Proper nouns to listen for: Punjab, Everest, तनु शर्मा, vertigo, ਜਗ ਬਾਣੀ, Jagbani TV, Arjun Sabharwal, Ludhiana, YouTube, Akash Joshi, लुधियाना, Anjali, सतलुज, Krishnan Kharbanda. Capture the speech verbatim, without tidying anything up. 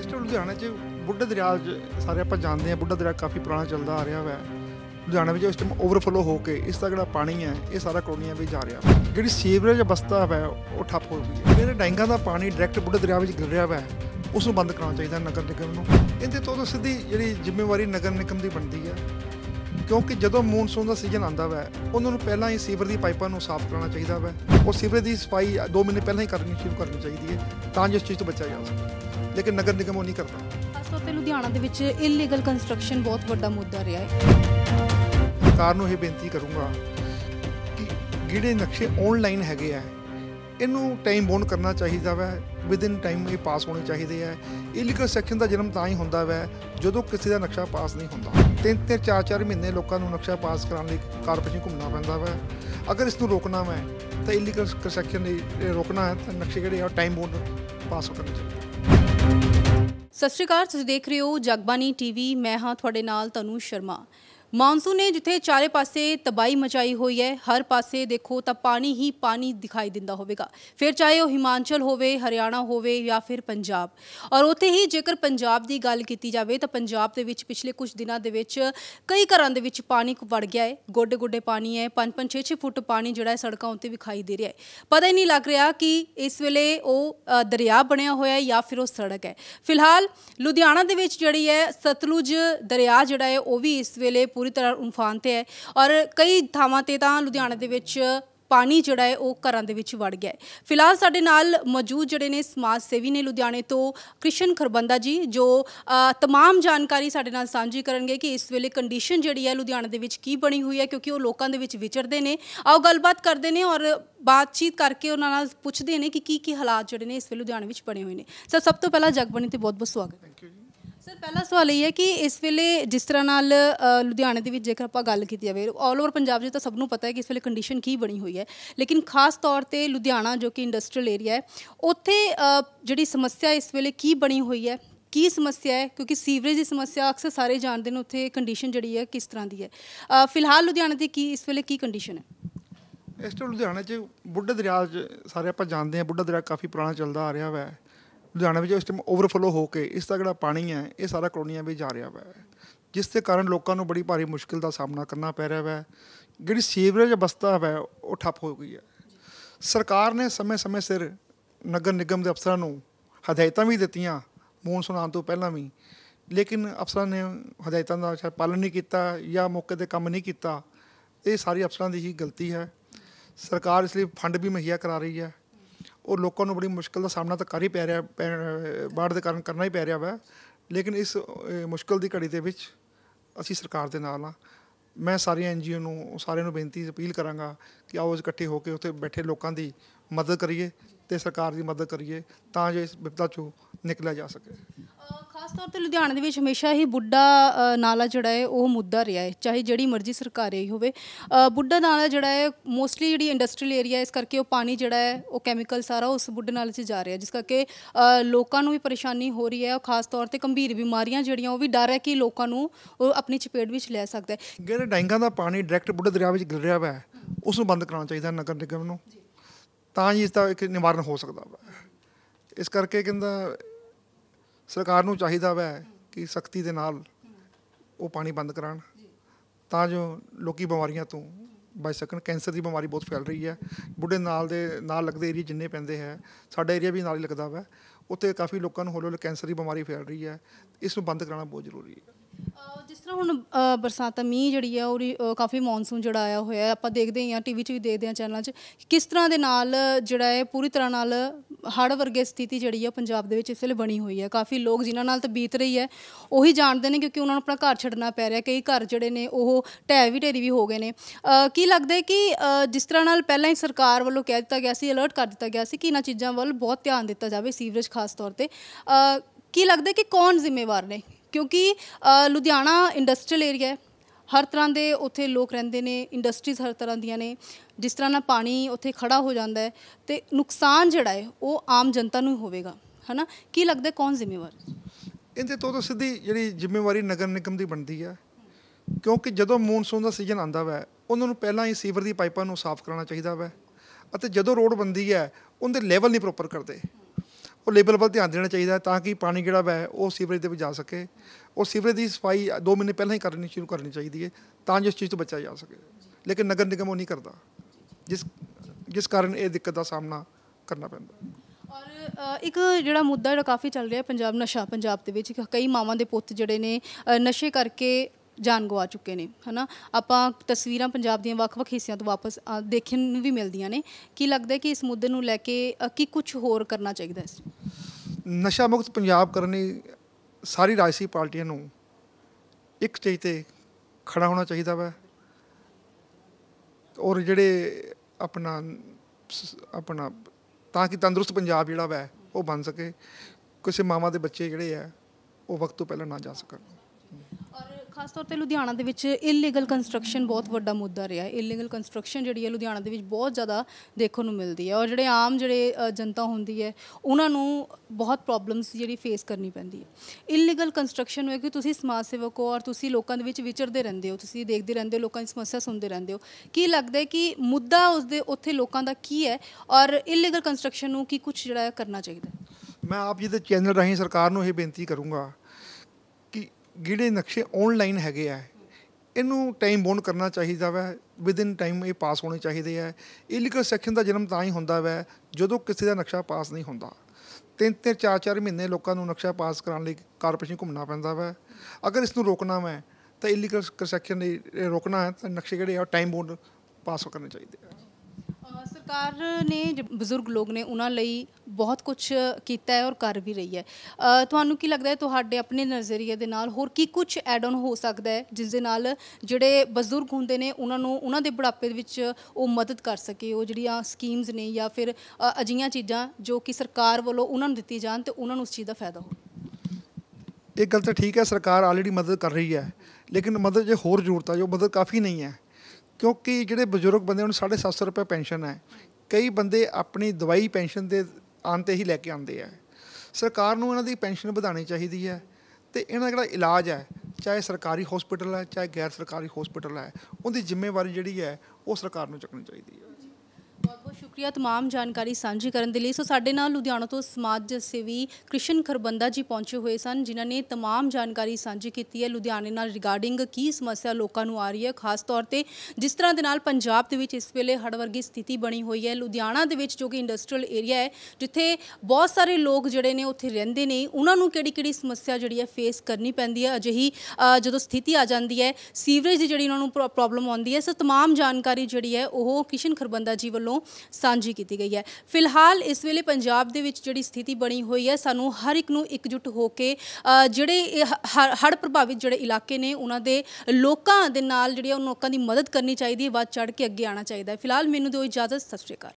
इस टाइम लुधियाना च बुढ़ा दरिया सारे आप जानते हैं, बुढ़ा दरिया काफ़ी पुराना चलता आ रहा है। लुधियाना इस टाइम ओवरफ्लो होकर इसका जो पानी है ये सारा कॉलोनिया में जा रहा है। जी सीवरेज अवस्था है वो ठप्प हो गई है। मेरे टैंकों का पानी डायरैक्ट बुढ़ा दरिया में गिर रहा है, उसको बंद करना चाहिए नगर निगम को। इहदे तो सीधी जी जिम्मेवारी नगर निगम की बनती है, क्योंकि जो मूनसून का सीजन आता है उन्होंने पहला ही सीवर की पाइपा साफ कराना चाहिए है और सीवरेज की सफाई दो महीने पहले ही करनी शुरू करनी चाहिए है ताकि इस चीज़ तो बचा जा सके, लेकिन नगर निगम वो नहीं करता। खास तौर पर लुधियाना दे विच इलीगल कंस्ट्रक्शन बहुत बड़ा मुद्दा रहा है। सरकार नूं ये बेनती करूँगा कि जिहड़े नक्शे ऑनलाइन हैगे है इनू टाइम बाउंड करना चाहिए वै, विदिन टाइम ये पास होने चाहिए है। इलीगल सैक्शन का जन्म तां ही हुंदा वै जो किसी का नक्शा पास नहीं हुंदा। तीन तीन चार चार महीने लोगों को नक्शा पास कराने कारपोरेशन घूमना पैंदा वै। अगर इसनूं रोकना वै तो इलीगल कंस्ट्रक्शन रोकना है तो नक्शे जिहड़े आ टाइम बाउंड पास करने चाहिए। सत श्री अकाल, तुसीं देख रहे हो जगबानी टीवी। मैं हाँ तुहाडे नाल तनु शर्मा। मानसून ने जिथे चारे पासे तबाही मचाई हुई है, हर पासे देखो तो पानी ही पानी दिखाई दिंदा होवेगा, फिर चाहे वह हिमाचल होवे, हरियाणा होवे या फिर पंजाब। और उत्थे ही जेकर पंजाब की गल की जाए तो पंजाब के पिछले कुछ दिनों के कई घरों के पानी वड़ गया है, गोडे गोडे पानी है, पाँच पाँच छे छे फुट पानी जिहड़ा सड़कों उत्ते विखाई दे रहा है। पता ही नहीं लग रहा कि इस वेले वो दरिया बनिया होया है या फिर वो सड़क है। फिलहाल लुधियाना दे विच जिहड़ी है सतलुज दरिया जिहड़ा है वो भी इस वेले पूरी तरह उफान ते है और कई थावां ते तां लुधियाना दे विच पानी जिहड़ा है वो घरां दे विच वड़ गया है। फिलहाल साडे नाल मौजूद जिहड़े ने समाज सेवी ने लुधियाने तो कृष्ण खरबंदा जी, जो आ, तमाम जानकारी साडे नाल सांझी करनगे कि इस वेले कंडीशन जिहड़ी है लुधियाने दे विच की बनी हुई है, क्योंकि वो लोकां दे विच विचरदे ने। आओ गलबात करदे ने और बातचीत करके उन्हां नाल पुछदे ने कि की की हालात जिहड़े ने इस वेले लुधियाने विच बने हुए ने। सर, सब तो पहला जगबनी ते बहुत बहुत स्वागत। सर, पहला सवाल ये है कि इस वेले जिस तरह नाल लुधियाने दे विच जेकर आपां गल कीती जावे ऑल ओवर पंजाब जी तो सबनों पता है कि इस वेले कंडीशन की बनी हुई है, लेकिन खास तौर पर लुधियाना जो कि इंडस्ट्रियल एरिया है उत्थे जिहड़ी समस्या इस वेले की बनी हुई है, की समस्या है, क्योंकि सीवरेज की समस्या अक्सर सारे जानते हैं उत्थे कंडीशन जिहड़ी है किस तरह की है। फिलहाल लुधियाना की की इस वेले की कंडीशन है? इस टाइम लुधियाने च बुढ़ा दरिया सारे आपां जानते हैं, बुढ़ा दरिया काफ़ी पुराना चलता आ रहा है। लुधियाना में इस टाइम ओवरफ्लो होकर इसका जो पानी है ये सारा कॉलोनिया में जा रहा है, जिसके कारण लोगों को बड़ी भारी मुश्किल का सामना करना पै रहा है। जी सीवरेज अवस्था है वो ठप्प हो गई है। सरकार ने समय समय सिर नगर निगम के अफसरों को हदायतां भी दित्तियां मूनसून आने तो पहला भी, लेकिन अफसरों ने हदायतों का शायद पालन नहीं किया या मौके पर काम नहीं किया। ये सारी अफसरों की ही गलती है। सरकार इसलिए फंड भी मुहैया करा रही है और लोगों को बड़ी मुश्किल का सामना तो कर ही पै रहा, बाढ़ के कारण करना ही पै रहा है। लेकिन इस मुश्किल की घड़ी के असी सरकार के नाल हाँ। मैं सारिया एन जी ओ नूं सारे नूं बेनती अपील कराँगा कि आओ इकट्ठे होकर उत्थे बैठे लोगों की मदद करिए ते सरकार की मदद करिए तां जो इस विपदा चों निकलिया जा सके। खास तौर पर लुधियाना दे विच हमेशा ही बुढ़ा नाला जिहड़ा है वो मुद्दा रहा है, चाहे जिहड़ी मर्जी सरकार रही होवे। बुढ़ा नाला जिहड़ा है मोस्टली जिहड़ी इंडस्ट्रियल एरिया है, इस करके वो पानी जिहड़ा है वो कैमिकल सारा उस बुढ़े नाले से जा रहा है, जिस करके लोगों भी परेशानी हो रही है और खास तौर पर गंभीर बीमारियां जिहड़ियां वो भी डर है कि लोगों को अपनी चपेट में लै सकता है। जिहड़ा डाइंगा का पानी डायरैक्ट बुढ़ा दरिया में गिर रहा है उसनूं बंद कराना चाहिए नगर निगम नूं, तां जी इसका एक निवारण हो सकता है। इस करके कहंदा सरकार नूं चाहिदा वै कि सख्ती दे नाल वो पानी बंद करान तां जो लोकी बीमारियां तो बच सकन। कैंसर की बीमारी बहुत फैल रही है। बुढ़े नाल दे नाल लगदे एरिया जिन्ने पैंदे है, साडा एरिया भी नाल ही लगदा वै, उत्थे काफ़ी लोगों को हौली हौली कैंसर की बीमारी फैल रही है। इस नूं बंद कराना बहुत जरूरी है। जिस तरह हुण बरसातां मीह जिहड़ी है और काफ़ी मॉनसून जिहड़ा आया होया है, आपां देखदे ही आ टीवी 'च भी देखदे आ चैनलां 'च किस तरह दे नाल जिहड़ा है पूरी तरह नाल हड़ वर्गी स्थिति जिहड़ी है पंजाब दे विच इस वेले बनी हुई है। काफ़ी लोग जिन्हां नाल तां बीत रही है उही जाणदे ने, क्योंकि उन्हां नूं अपना घर छड्डना पै रिहा। कई घर जिहड़े ने ओह ढै भी ढेरी भी हो गए ने। की लगदा है कि जिस तरह नाल पहिलां ही सरकार ਵੱਲੋਂ ਕਹਿ ਦਿੱਤਾ ਗਿਆ ਸੀ, अलर्ट कर दिता गया सी कि इन्हां चीज़ां वल बहुत ध्यान दिता जाए, सीवरेज खास तौर पर। की लगदा है कि कौन जिम्मेवार ने, क्योंकि लुधियाना इंडस्ट्रियल एरिया है, हर तरह के उत्थे लोग रहंदे ने, इंडस्ट्रीज हर तरह दियां ने। जिस तरह नाल पानी उत्थे खड़ा हो जाता है तो नुकसान जिहड़ा है वो आम जनता नूं होवेगा, है ना। की लगदा है कौन जिम्मेवार? इहदे तो सीधी जिहड़ी जिम्मेवारी नगर निगम की बनती है, क्योंकि जदों मूनसून का सीजन आता है उन्होंने पहला ही सीवर की पाइपा साफ कराना चाहिए है। जो रोड बनती है उनके लेवल नहीं प्रॉपर करते, वो लेवल वाल ध्यान देना चाहिए ताकि पानी जिहड़ा है वो सीवरेज दे जा सके और सीवरेज की सफाई दो महीने पहले ही करनी शुरू करनी चाहिए है तो जो इस चीज़ तो बचा जा सके। लेकिन नगर निगम वो नहीं करता जिस जिस कारण ये दिक्कत का सामना करना पैंदा। और एक जो मुद्दा जो काफ़ी चल रहा है पंजाब नशा पंजाब के विच कई मावां दे पुत्त जिहड़े ने नशे करके जान गवा चुके हैं है ना। आपां तस्वीरां पंजाब दीआं वख-वख हिस्सियां तो वापस देखण नूं भी मिलदियां ने। की लगता है कि इस मुद्दे नूं लैके की कुछ होर करना चाहिए? नशा मुक्त पंजाब करने सारी राजसी पार्टियां नूं एक स्टेज ते खड़ा होना चाहिए वा और जिहड़े अपना अपना ताकि तंदुरुस्त पंजाब जिहड़ा वा वो बन सके। किसी मावां दे बच्चे जिहड़े है वो वक्त तो पहले ना जा सकन। और खास तौर पर लुधियाना दे विच इलीगल कंस्ट्रक्शन बहुत वड्डा मुद्दा रहा है। इलीगल कंस्ट्रक्शन जिहड़ी है लुधियाना दे विच बहुत ज़्यादा देखने को मिलती है और जिहड़े आम जिहड़े जनता होंदी है उन्हां नूं बहुत प्रॉब्लम्स जिहड़ी फेस करनी पैंदी है। इलीगल कंस्ट्रक्शन होए कि तुसीं समाज सेवक हो और तुसीं लोकां दे विच विचरदे रहिंदे हो, तुसीं देखदे रहिंदे हो, लोकां दी समस्या सुणदे रहिंदे हो। की लगदा है कि मुद्दा उसदे उत्थे लोकां दा की है और इलीगल कंस्ट्रक्शन नूं की कुछ जिहड़ा करना चाहिए? मैं आप जी दे चैनल राहीं सरकार नूं इह बेनती करूँगा ਜਿਹੜੇ नक्शे ऑनलाइन ਹੈਗੇ ਆ ਇਹਨੂੰ टाइम बाउंड करना चाहिए ਵਾ। विदिन टाइम ये पास होने चाहिए है। इलीगल सैक्शन का जन्म ਤਾਂ ਹੀ ਹੁੰਦਾ ਵਾ ਜਦੋਂ ਕਿਸੇ ਦਾ नक्शा पास नहीं ਹੁੰਦਾ। तीन तीन चार चार महीने लोगों ਨੂੰ नक्शा पास कराने ਲਈ ਕਾਰਪੋਰੇਸ਼ਨ ਘੁੰਮਣਾ ਪੈਂਦਾ ਵਾ। अगर इसनूं रोकना वा तो इलीगल सैक्शन रोकना है तो नक्शे ਜਿਹੜੇ ਆ टाइम बाउंड पास करने चाहिए है। सरकार ने बजुर्ग लोग ने उन्होंने लिए बहुत कुछ किया है और कर भी रही है। तुहानू की लगता है तुहाडे अपने नज़रिए दे नाल होर की कुछ एड ऑन हो सकता है जिस दे नाल जिहड़े बजुर्ग होंदे ने उन्होंने उन्होंने बुढ़ापे दे विच वो मदद कर सके? वो जिहड़ियां स्कीम्स ने या फिर अजिहियां चीज़ां जो कि सरकार वालों उन्होंने दित्ती जान तो उन्होंने उस चीज़ का फायदा हो। एक गल तो ठीक है सरकार ऑलरेडी मदद कर रही है लेकिन मदद जो होर जरूरत है जो मदद काफ़ी नहीं है क्योंकि जिहड़े बजुर्ग बंदे उन्हें साढ़े सात सौ रुपये पेनशन है। कई बंदे अपनी दवाई पेनशन के आते ही लैके आते हैं। सरकार नूं इन्हां दी पेनशन वधानी चाहिए है तो इन्हां दा जिहड़ा इलाज है चाहे सरकारी हॉस्पिटल है चाहे गैर सरकारी हॉस्पिटल है उनकी जिम्मेवारी जिहड़ी है वो सरकार नूं चुकनी चाहिए है। बहुत बहुत शुक्रिया तमाम जानकारी साझी करने के लिए। सो साडे नाल लुधियाना तो समाज सेवी कृष्ण खरबंदा जी पहुँचे हुए सन जिन्हों ने तमाम जानकारी साझी की है लुधियाने नाल रिगार्डिंग की समस्या लोगों को आ रही है। खास तौर पर जिस तरह के नाल पंजाब दे विच इस वेले हड़ वर्गी स्थिति बनी हुई है। लुधियाना दे विच जो कि इंडस्ट्रियल एरिया है जिथे बहुत सारे लोग जिहड़े ने उत्थे रहिंदे ने उन्होंने किहड़ी किहड़ी समस्या जिहड़ी है फेस करनी पैंदी है। अजिही जदों स्थिति आ जाती है सीवरेज की जिहड़ी उन्होंने प्रॉब्लम आउंदी है। सो तमाम जानकारी जिहड़ी है वो कृष्ण खरबंदा जी वल्लों सांझी की गई है। फिलहाल इस वेले पंजाब दे विच जिहड़ी स्थिति बनी हुई है सानू हर एक नू एकजुट होकर जिहड़े हड़ प्रभावित जिहड़े इलाके ने उन्हां दे लोकां दे नाल जिहड़ी उन्हां लोकां दी मदद करनी चाहिए है। वाद चढ़ के अगे आना चाहिए है। फिलहाल मैनू दिओ इजाजत। सत श्री अकाल।